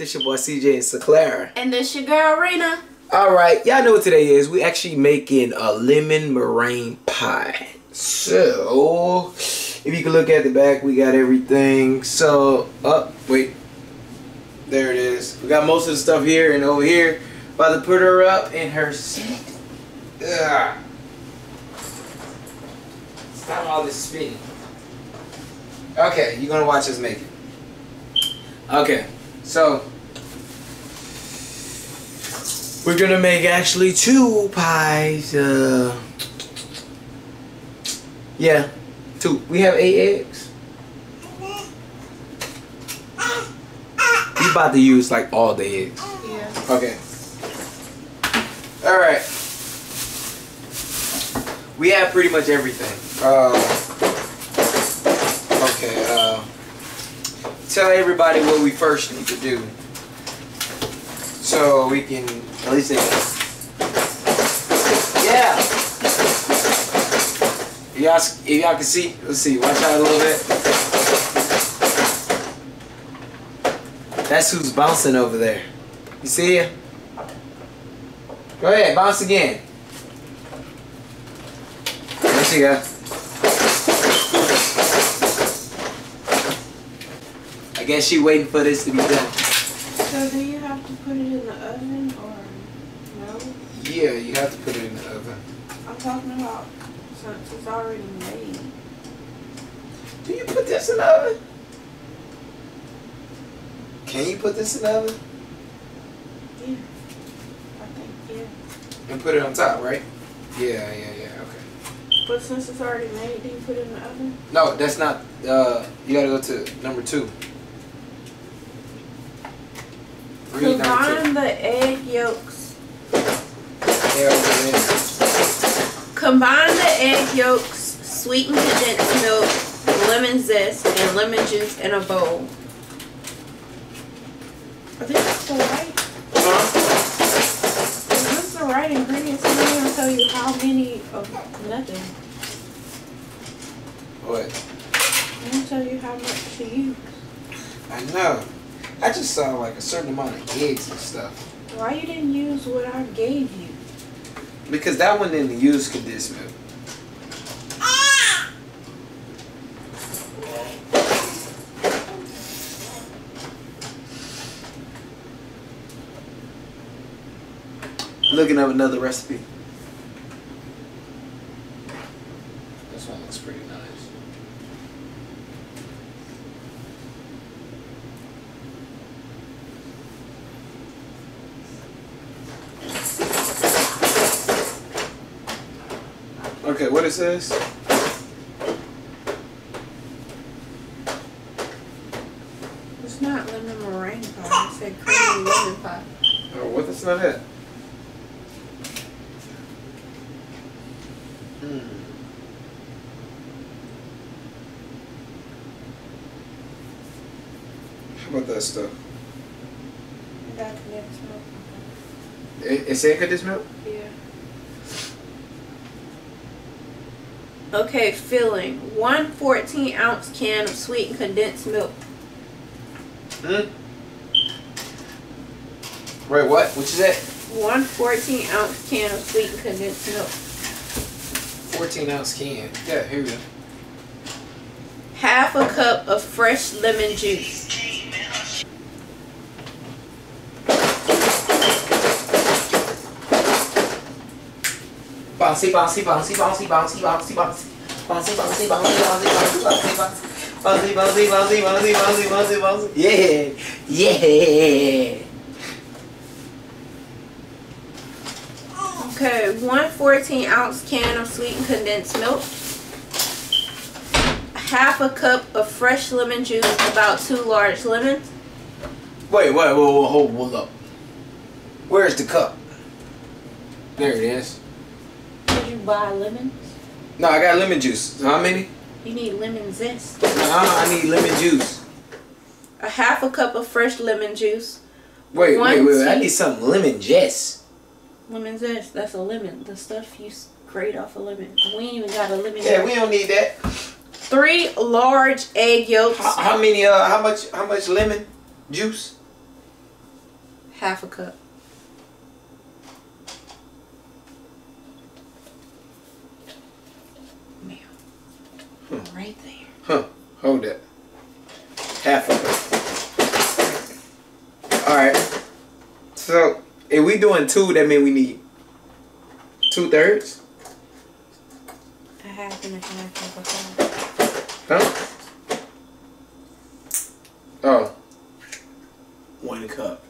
This your boy CJ and Sinclair. And this your girl Rena. Alright, y'all know what today is. We actually making a lemon meringue pie. So, if you can look at the back, we got everything. So, wait. There it is. We got most of the stuff here and over here. About to put her up in her seat. Ugh. Stop all this spinning. Okay, you're gonna watch us make it. Okay, so we're gonna make actually two pies. Yeah, two. We have 8 eggs. We're about to use like all the eggs. Yeah. Okay. Alright. We have pretty much everything. Tell everybody what we first need to do, so we can at least if y'all can see, let's see. Watch out a little bit. That's who's bouncing over there. You see her? Go ahead, bounce again. There she go. I guess she waiting for this to be done. So do you have to put it in the oven or no? Yeah, you have to put it in the oven. I'm talking about since it's already made. Do you put this in the oven? Can you put this in the oven? Yeah. I think, yeah. And put it on top, right? Yeah, okay. But since it's already made, do you put it in the oven? No, that's not, you gotta go to number 2. Combine the egg yolks. Combine the egg yolks, sweeten condensed milk, lemon zest, and lemon juice in a bowl. I think that's the right. Is this the right ingredients? I'm not gonna tell you how many of nothing. What? I'm gonna tell you how much to use. I know. I just saw like a certain amount of eggs and stuff. Why you didn't use what I gave you? Because that one didn't use condensed milk. Ah! Looking up another recipe. This one looks pretty nice. Okay, what is this? It's not lemon meringue pie. It's a creamy lemon pie. Oh, what? That's not it. How about that stuff? That condensed milk. It's in condensed milk? Yeah. Okay, filling. 1 14-ounce can of sweetened condensed milk. Wait, what? What is that? 1 14-ounce can of sweetened condensed milk. 14-ounce can. Yeah, here we go. Half a cup of fresh lemon juice. Bouncy, bouncy, bouncy, bouncy, bouncy, bouncy, bouncy, bouncy, bouncy, bouncy, bouncy, bouncy, bouncy, bouncy, bouncy, yeah. Okay, 1 14-ounce can of sweetened condensed milk, half a cup of fresh lemon juice, about 2 large lemons. Wait, hold up. Where's the cup? There it is. You buy lemons? No, I got lemon juice. How many? You need lemon zest. I need lemon juice. A half a cup of fresh lemon juice. Wait. I need some lemon zest. Lemon zest. That's a lemon. The stuff you grate off a lemon. We ain't even got a lemon. Yeah, we don't need that. 3 large egg yolks. How much lemon juice? half a cup. Now, right there. Huh. Hold that. Half of it. Alright. So, if we doing two, that means we need 2/3. A half and a half of a cup. Huh? Oh. 1 cup.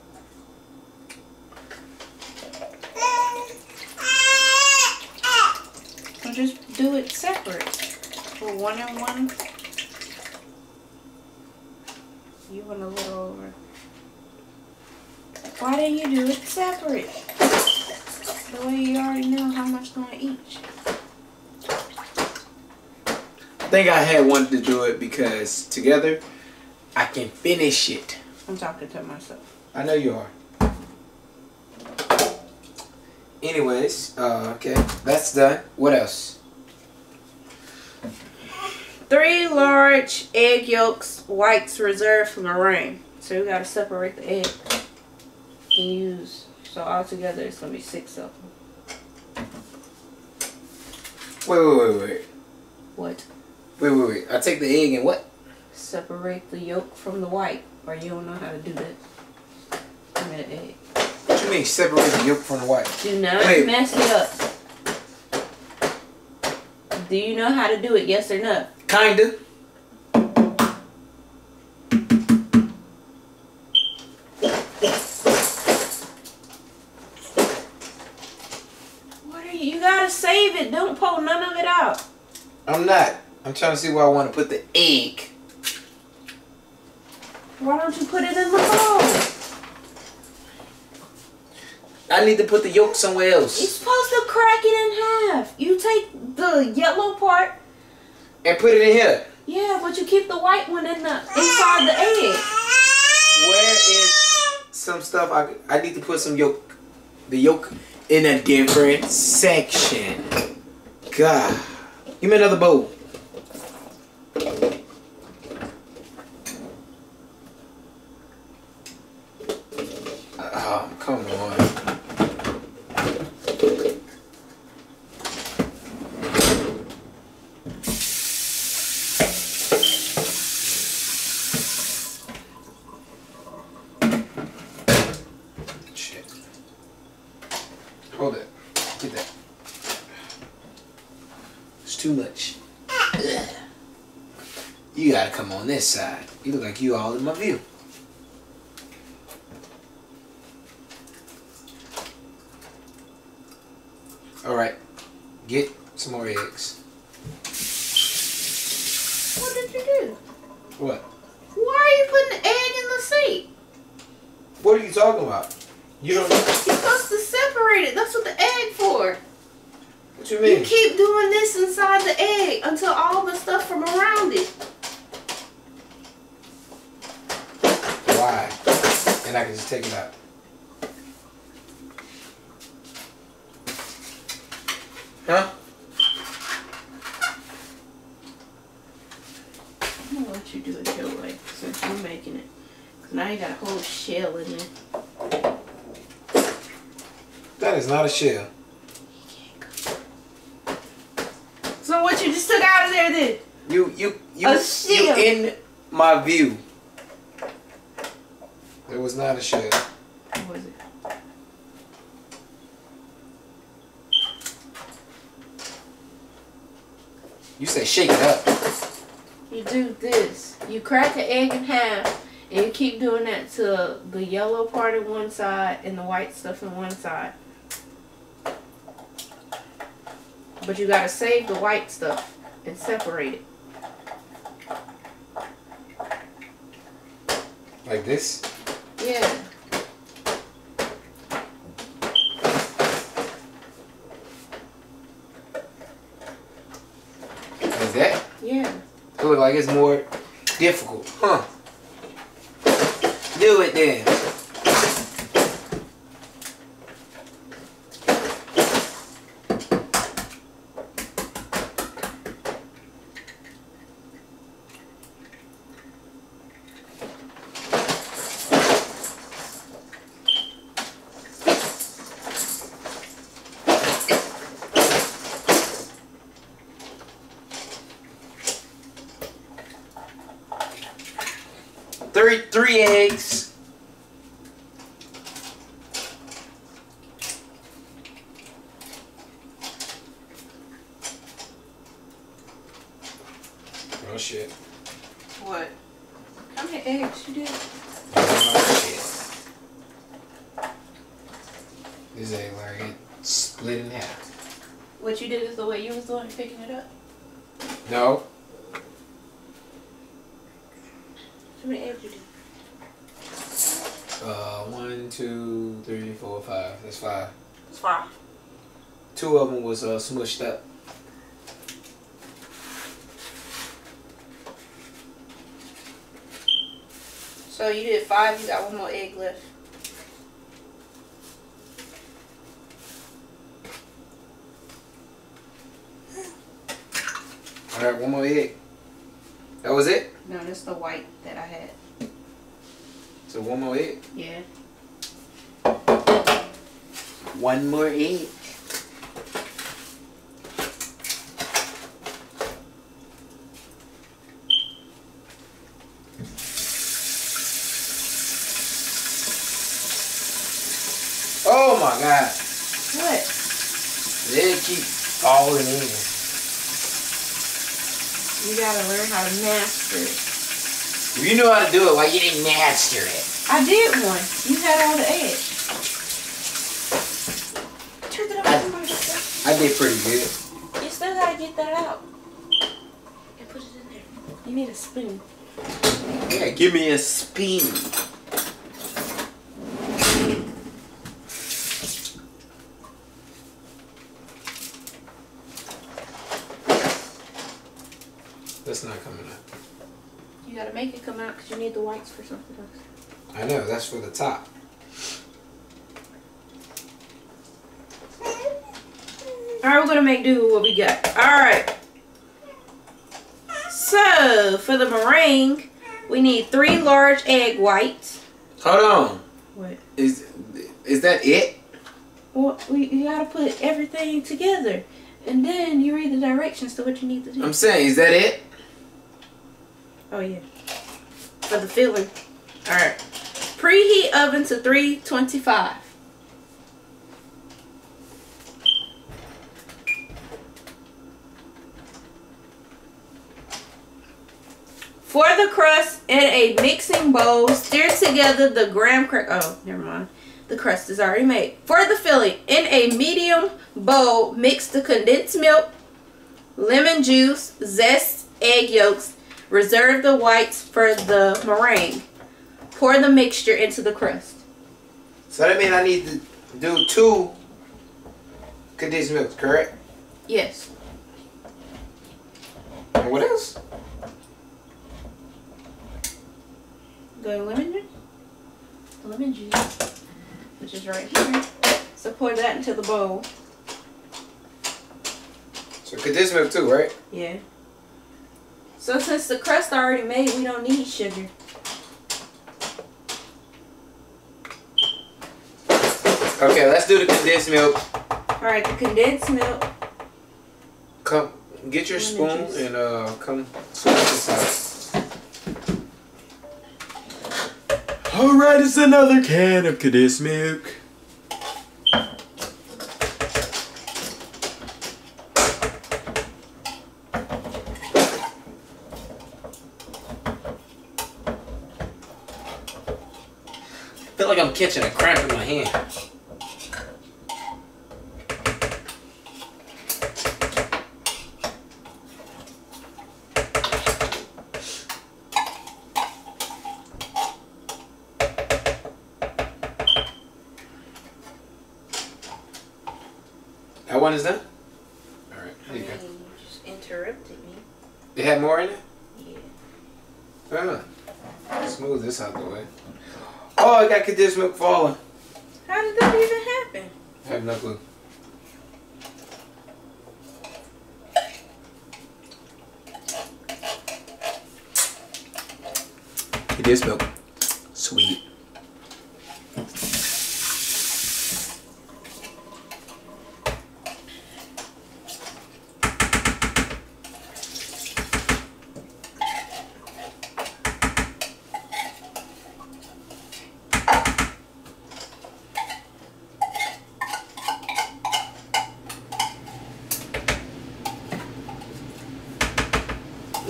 We'll just do it separate. For 1 and 1. You went a little over. Why didn't you do it separate? The way you already know how much going to each. I think I had wanted to do it because together I can finish it. I'm talking to myself. I know you are. Anyways, okay, that's done. What else? 3 large egg yolks, whites reserved for meringue. So you gotta separate the egg and use. So altogether, it's gonna be 6 of them. Wait. What? Wait. I take the egg and what? Separate the yolk from the white, or you don't know how to do that. I mean, an egg. What you mean separate the yolk from the white? Do not mess it up. Do you know how to do it? Yes or no? Kinda. What are you? You gotta save it. Don't pull none of it out. I'm not. I'm trying to see where I want to put the egg. Why don't you put it in the bowl? I need to put the yolk somewhere else. You're supposed to crack it in half. You take the yellow part and put it in here. Yeah, but you keep the white one in the inside the egg. Where is some stuff? I need to put some yolk, the yolk in a different section. God, give me another bowl. Come on. Shit. Hold it. Get that. It's too much. You gotta come on this side. You look like you all in my view. Alright, get some more eggs. What did you do? What? Why are you putting the egg in the seat? What are you talking about? You don't know. You're supposed to separate it. That's what the egg for. What you mean? You keep doing this inside the egg until all the stuff from around it. Why? And I can just take it out. Huh? I'm gonna let you do it your way since you're making it. Cause now you got a whole shell in there. That is not a shell. You can't go. So what you just took out of there then? You in my view. There was not a shell. What was it? You say shake it up. You do this. You crack the egg in half, and you keep doing that till the yellow part in one side and the white stuff in one side. But you gotta save the white stuff and separate it. Like this? Yeah. That? Yeah. It looks like it's more difficult. Huh. Do it then. three eggs. Oh shit. What? How many eggs you did? Oh shit. This ain't like it split in half. What you did is the way you was the one picking it up? No. How many eggs you do? 1, 2, 3, 4, 5. That's five. That's five. Two of them was smushed up. So you did five. You got one more egg left. I got one more egg. That was it? No, that's the white that I had. So one more egg? Yeah. One more egg. Oh my God. What? They keep falling in. You gotta learn how to master it. You know how to do it, why you didn't master it? I did one. You had all the eggs. Turn it up to my stuff. I did pretty good. You still gotta get that out. And put it in there. You need a spoon. Yeah, give me a spoon. That's not coming out. You gotta make it come out because you need the whites for something else. I know, that's for the top. Alright, we're gonna make do with what we got. Alright. So, for the meringue, we need 3 large egg whites. Hold on. What? Is that it? Well, you gotta put everything together. And then you read the directions to what you need to do. I'm saying, is that it? Oh yeah, for the filling. All right, preheat oven to 325. For the crust, in a mixing bowl, stir together the graham cracker. Oh, never mind. The crust is already made. For the filling, in a medium bowl, mix the condensed milk, lemon juice, zest, egg yolks. Reserve the whites for the meringue. Pour the mixture into the crust. So that means I need to do 2 condensed milks, correct? Yes. And what else? The lemon juice. The lemon juice, which is right here. So pour that into the bowl. So condensed milk too, right? Yeah. So since the crust already made, we don't need sugar. Okay, let's do the condensed milk. Alright, the condensed milk. Come, get your spoon and come this out. Alright, it's another can of condensed milk. I feel like I'm catching a cramp in my hand. That one is done? All right, there you go. You just interrupted me. It had more in it? Yeah. Ah, let's move this out of the way. Oh, I got condensed milk falling. How did that even happen? I have no clue. Condensed milk. Sweet.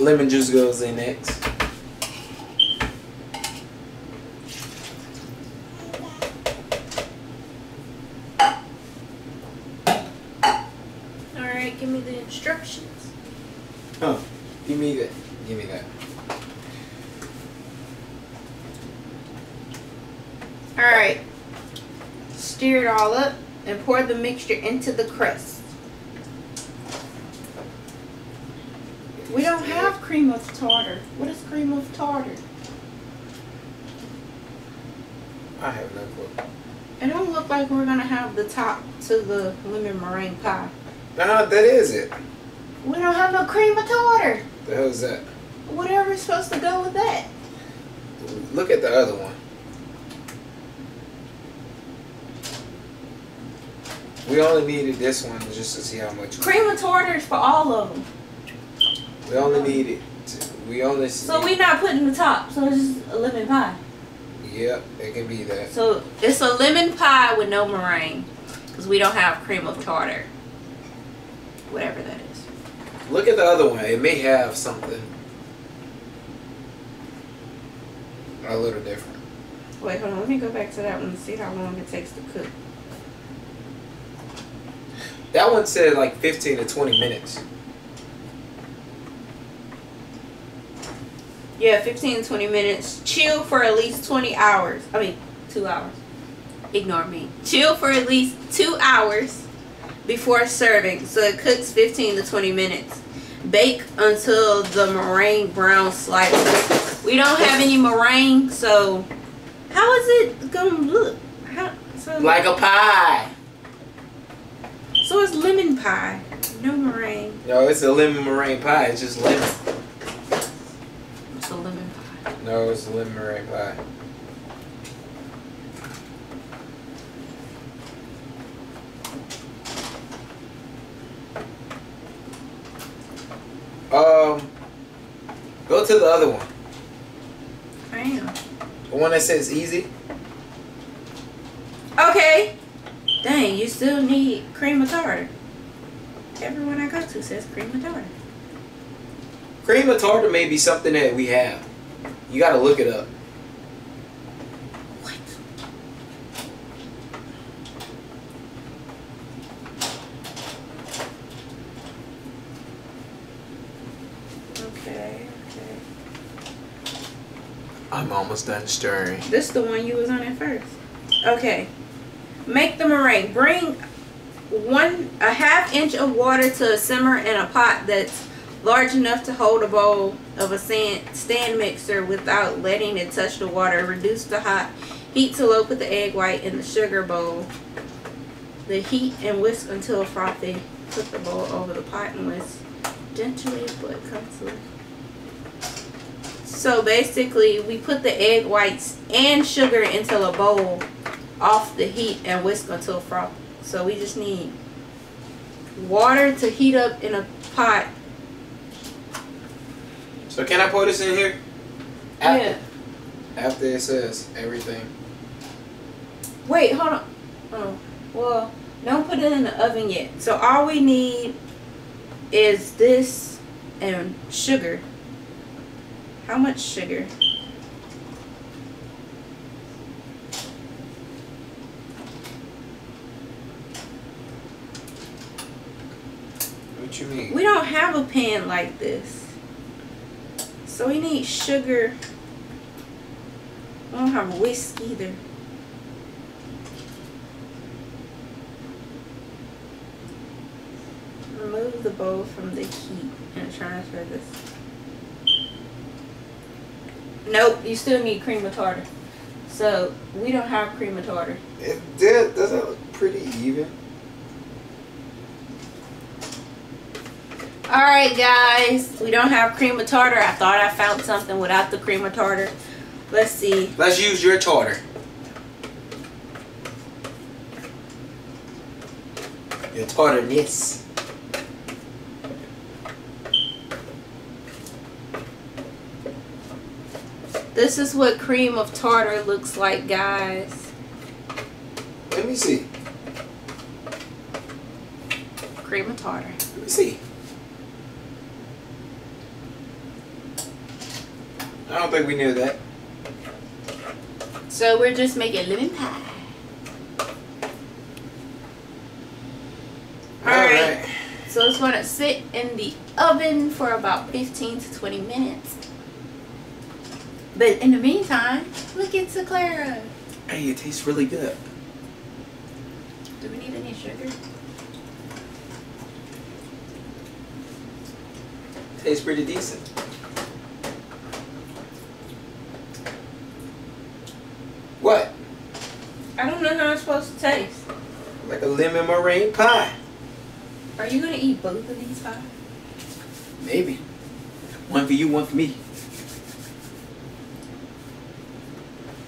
Lemon juice goes in next. Alright, give me the instructions. Oh, give me that. Give me that. Alright, stir it all up and pour the mixture into the crust. We don't have cream of tartar. What is cream of tartar? I have no clue. It don't look like we're going to have the top to the lemon meringue pie. No, that is it. We don't have no cream of tartar. The hell is that? Whatever is supposed to go with that. Look at the other one. We only needed this one just to see how much. Cream of tartar is for all of them. We only need it. So we're not putting the top. So it's just a lemon pie. Yep, it can be that. So it's a lemon pie with no meringue, because we don't have cream of tartar. Whatever that is. Look at the other one. It may have something a little different. Wait, hold on. Let me go back to that one and see how long it takes to cook. That one said like 15 to 20 minutes. Yeah, 15 to 20 minutes. Chill for at least 2 hours. Ignore me. Chill for at least 2 hours before serving. So it cooks 15 to 20 minutes. Bake until the meringue brown slices. We don't have any meringue, so how is it gonna look? Like a pie. So it's lemon pie, no meringue. No, it's a lemon meringue pie. It's just lemon. It's a lemon pie. No, it's a lemon meringue pie. Go to the other one. I am. The one that says easy. Okay. Dang, you still need cream of tartar. Everyone I go to says cream of tartar. Cream of tartar may be something that we have. You gotta look it up. What? Okay, okay. I'm almost done stirring. This is the one you was on at first. Okay. Make the meringue. Bring 1/2 inch of water to a simmer in a pot that's large enough to hold a bowl of a stand mixer without letting it touch the water. Reduce the heat to low. Put the egg white in the sugar bowl. The heat and whisk until frothy. Put the bowl over the pot and whisk gently but completely. So basically, we put the egg whites and sugar into a bowl. Off the heat and whisk until frothy. So we just need water to heat up in a pot. So can I pour this in here? After, yeah. After it says everything. Wait, hold on. Oh, well, don't put it in the oven yet. So all we need is this and sugar. How much sugar? What you mean? We don't have a pan like this, so we need sugar. We don't have a whisk either. Remove the bowl from the heat and transfer this. Nope, you still need cream of tartar. So we don't have cream of tartar. It did. Doesn't it look pretty even? Alright guys, we don't have cream of tartar. I thought I found something without the cream of tartar. Let's see. Let's use your tartar. Your tartarness. This is what cream of tartar looks like, guys. Let me see. Cream of tartar. Let me see. I don't think we knew that. So we're just making lemon pie. Alright. So it's going to sit in the oven for about 15 to 20 minutes. But in the meantime, look at Clara. Hey, it tastes really good. Do we need any sugar? Tastes pretty decent. What? I don't know how it's supposed to taste. Like a lemon meringue pie. Are you going to eat both of these pies? Maybe. One for you, one for me.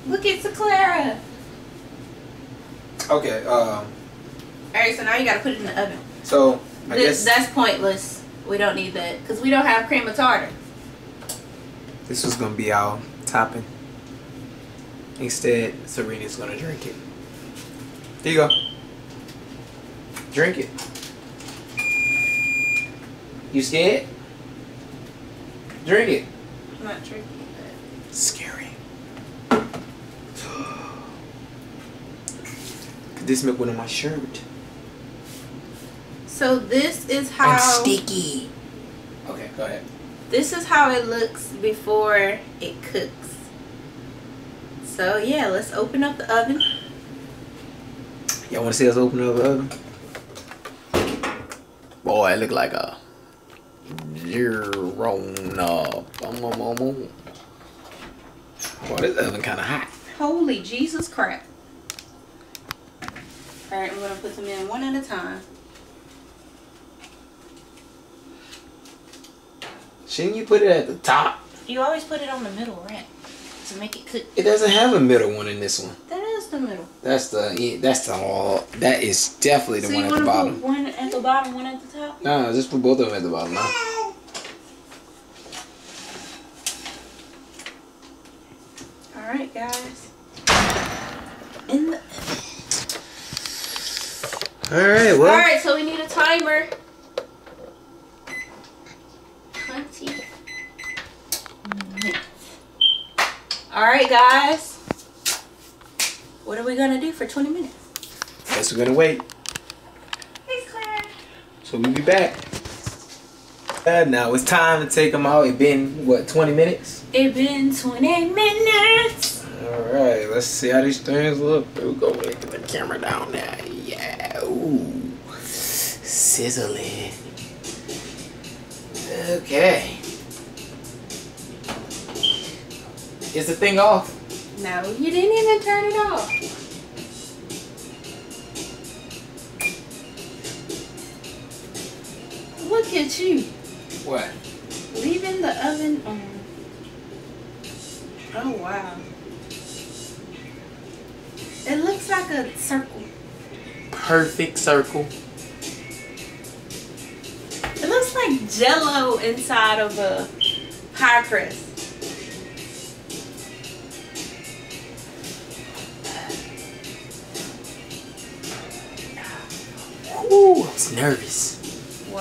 Look at Clara. Okay, Alright, so now you gotta put it in the oven. So, I guess... That's pointless. We don't need that. Because we don't have cream of tartar. This is gonna be our topping. Instead, Serena's gonna drink it. There you go. Drink it. You scared? Drink it. I'm not drinking that. Scary. This milk went on my shirt. So this is how... I'm sticky. Okay, go ahead. This is how it looks before it cooks. So yeah, let's open up the oven. Y'all want to see us open up the oven? Boy, I look like a... Girona. Boy, this oven kind of hot. Holy Jesus crap. Alright, I'm going to put them in one at a time. Shouldn't you put it at the top? You always put it on the middle rack to make it cook. It doesn't have a middle one in this one. That is the middle. That is definitely the one at the bottom. So you want to put one at the bottom, one at the top? No, just put both of them at the bottom. Huh? Alright, guys. In the... Alright, well. Alright, so we need a timer. 20 minutes. Alright, guys. What are we going to do for 20 minutes? Guess we're going to wait. Thanks, Claire. So we'll be back. Now it's time to take them out. It been, what, 20 minutes? It been 20 minutes. Alright, let's see how these things look. We'll go ahead and get the camera down now. Ooh, sizzling. Okay. Is the thing off? No, you didn't even turn it off. Look at you. What? Leaving the oven on. Oh, wow. It looks like a circle. Perfect circle. It looks like Jello inside of a pie crust. Ooh, I was nervous. Wow.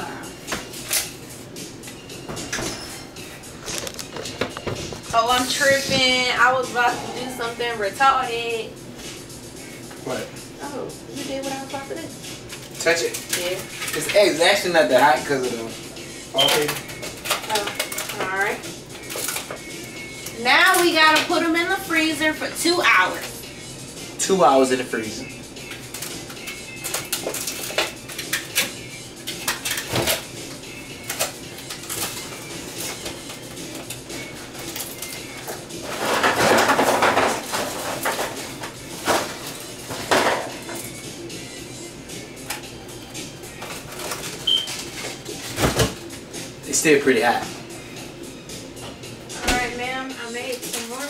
Oh, I'm tripping. I was about to do something retarded. What? Oh, you did what I was about to do. Touch it? Yeah. It's eggs actually not that hot because of the... Okay. Oh, alright. Now we got to put them in the freezer for 2 hours. 2 hours in the freezer. Still pretty hot. Alright, ma'am, I made some more.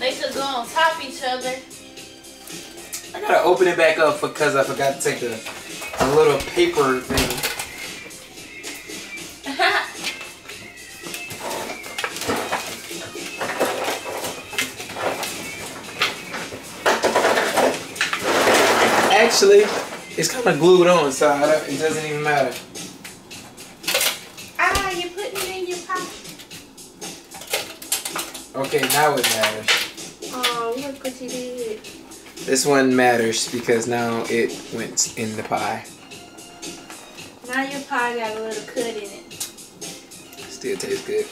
They should go on top of each other. I gotta open it back up because I forgot to take a little paper thing. Actually, it's kind of glued on, so it doesn't even matter. Okay, now it matters. Oh, look what you did. This one matters because now it went in the pie. Now your pie got a little cut in it. Still tastes good.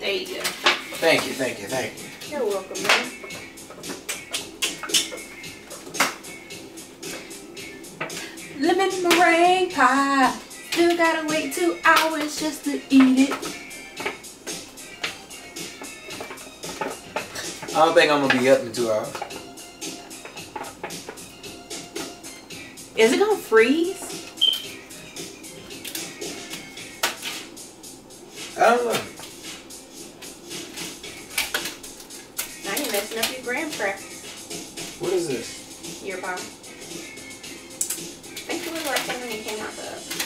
There you go. Thank you, thank you, thank you. You're welcome, man. Lemon meringue pie. Still gotta wait 2 hours just to eat it. I don't think I'm gonna be up in 2 hours. Is it gonna freeze? I don't know. Now you're messing up your graham crackers. What is this? Your pie. I think it was like that when it came out the oven.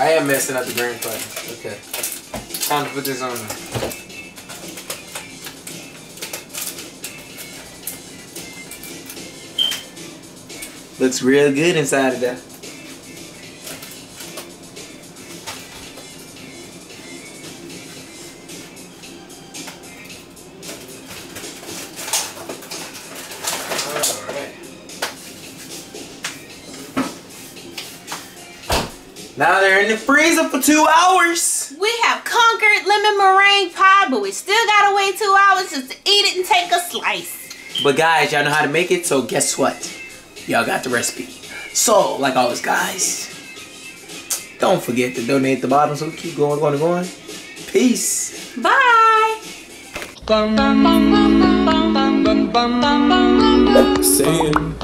I am messing up the graham crackers. Okay. Time to put this on. Looks real good inside of that. Now they're in the freezer for 2 hours. We have conquered lemon meringue pie, but we still gotta wait 2 hours just to eat it and take a slice. But guys, y'all know how to make it, so guess what? Y'all got the recipe. So, like always, guys, don't forget to donate at the bottom, so we keep going, going, going. Peace. Bye. Saying.